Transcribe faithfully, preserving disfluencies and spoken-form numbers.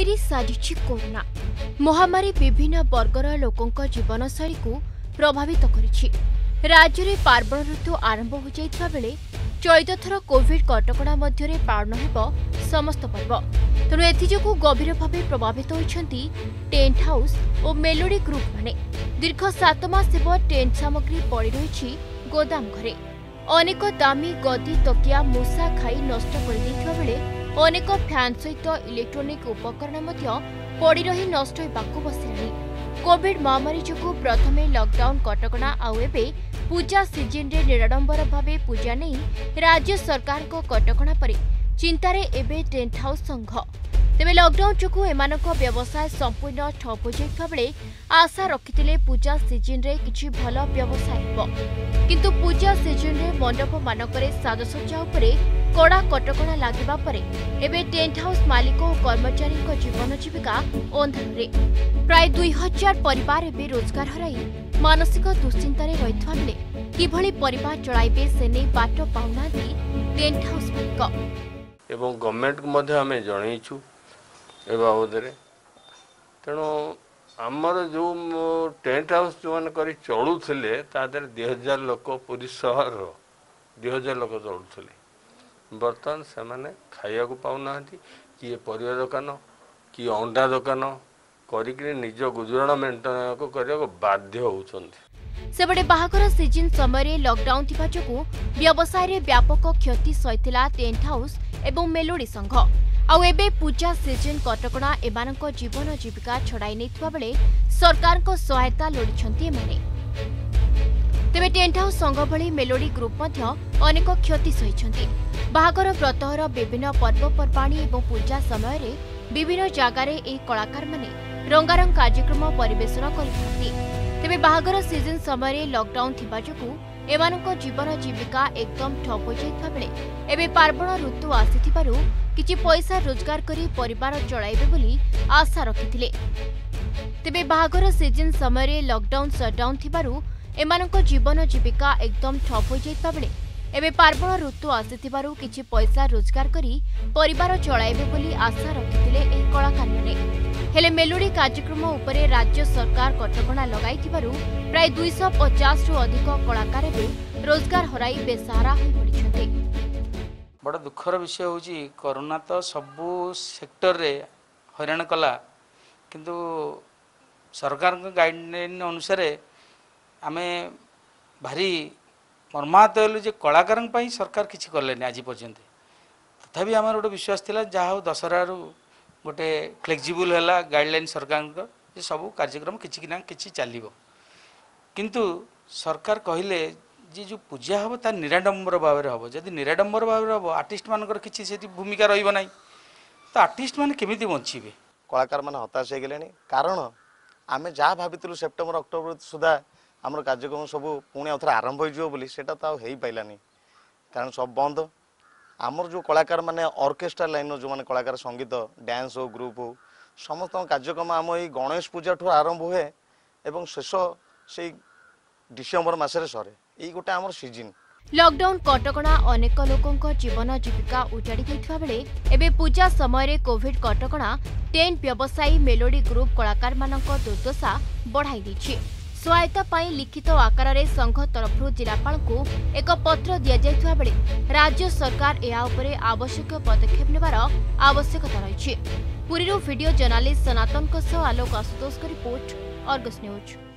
तैरी साजिश कोरोना महामारी विभिन्न वर्गर लोकों जीवनशैली को प्रभावित कर राज्य में पार्वण ऋतु आरंभ हो जाता बेले चौदह थर कोविड कटकणा मध्य पालन हो समस्त पर्व तेणु एथिजु गभीर भाव प्रभावित होती टेन्ट हाउस और मेलोडी ग्रुप माने दीर्घ सात मास हेब टेन्ट सामग्री पड़ी रही गोदाम घरे अनेक दामी गदी तकिया मूषा खाई नष्ट कर बेले अनेक फैन सहित इलेक्ट्रोनिक उपकरण पड़ी रही नष्ट होगा बसला। कोविड महामारी जो प्रथमे लॉकडाउन कटकणा आवे पूजा सीजन रे निराडंबर भावे पूजा नहीं राज्य सरकार को कटकणा पर चिंतार एवं टेन्ट हाउस संघ तेरे लॉकडाउन जो एमान व्यवसाय संपूर्ण ठप हो जाता बेले आशा रखिते पूजा सीजन रे किछि भल व्यवसाय हो किंतु पूजा सीजन रे मंडप मानक साजसज्जा उपरे कड़ा कटकणा लगे पर एवं टेन्ट हाउस मालिक और कर्मचारी जीवन जीविका अंधारे प्राय दुई हजार परिवार एवं रोजगार हराई मानसिक दुश्चिंत रही किभली परिवार चलाइबे से नहीं बाट पाऊना टेन्ट हाउस मालिक एवं गवर्नमेंट को आम जनइचु ए बाबदे तेणु आमर जो टेन्ट हाउस जो मैंने कर चलुले दुई हजार लोक पूरी सहर दुई हजार लोक चलुले बर्तमान से मैंने खाया पाऊना किए पर दुकान किए अंडा दुकान करज गुजराण मेन्टेन को करने बाध्य होती सेबड़े बाहागर सीजन समय लॉकडाउन थिबा जोगु व्यवसाय रे व्यापक क्षति सहितला टेन्ट हाउस एवं मेलोडी संघ आउ एबे पूजा सीजन कटकणा एमानक जीवन जीविका छड़ाई नैथिबा बेले सरकार को सहायता लोडिछन्ती एमाने तेबे टेन्ट हाउस संघ भली मेलोडी ग्रुप मध्य अनेक क्षति सहिछन्ती बाहागर व्रतहर विभिन्न पर्वपर्वाणी एवं पूजा समय रे विभिन्न जगार ए कलाकार माने रंगारंग कार्यक्रम परिवेषण करिसन्ती तेबे बाहागर सीजन समय लॉकडाउन थिबा जोगु एमानक जीवन जीविका एकदम ठप हो जाता बेले एबे पार्वण ऋतु आसीथिबारु किछि पैसा रोजगार करी परिवार चलाइबे बोली आशा रखिथिले तेबे बाहागर सीजन समय लॉकडाउन शटडाउन थिबारु एमानक जीवन जीविका एकदम ठप हो जाता बेले एबे पार्वण ऋतु आसीथिबारु किछि पैसा रोजगार करी परिवार चलाइबे बोली आशा रखिथिले ए कलाकारमाने हेले मेलोडी कार्यक्रम उपरे राज्य सरकार कटकणा लगाई प्राय दुई सौ पचास रु अधिक कलाकार रोजगार हराई बेसहारा हो पड़ते बड़ा दुखर विषय हूँ। कोरोना तो सबू सेक्टर रे हैरान कला किंतु सरकार गाइडलाइन अनुसार आम भारी मर्माहत हलु जे कलाकार सरकार किसी कले आज पर्यंत तथापि आम गोटे विश्वास था जहाँ दशहरारू गोटे फ्लेक्जिबल है गाइडलाइन सरकार सब कार्यक्रम किसी ना कि चलो किंतु सरकार कहले जी जो पूजा हे ता निराडंबर भाव में हम जब निराडंबर भाव में हम आर्टिस्ट मान कि भूमिका रही तो आर्टिस्ट मान केमी बचे कलाकार मैंने हताश हो गले कारण आम जहाँ भाई सेप्टेम्बर अक्टोबर सुधा आम कार्यक्रम सब पुणी आउ थे आरंभ होपारानी कारण सब बंद आमर जो कलाकार माने ऑर्केस्ट्रा लाइन जो माने कलाकार संगीत डांस हो ग्रुप हो समस्त कार्यक्रम आम ये गणेश पूजा ठूँ आरंभ हुए एवं शेष से डिसेम्बर मसरे सरे ये गोटे आमर सीजन लॉकडाउन कटकणा अनेक लोकों जीवन जीविका उजाड़ी देता बेले एवं पूजा समय कोविड कटकणा टेन्ट व्यवसायी मेलोडी ग्रुप कलाकार मानक दुर्दशा बढ़ाई दैछि। सहायता पाई लिखित आकार रे संघ तरफ जिलापाल को एक पत्र दि जाता बेले राज्य सरकार या उपरे आवश्यक पदक्षेप नेबार आवश्यकता रही। पुरी रो वीडियो जर्नालिस्ट सनातन सह Alok Ashutosh report Argus news.